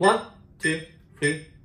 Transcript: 1, 2, 3.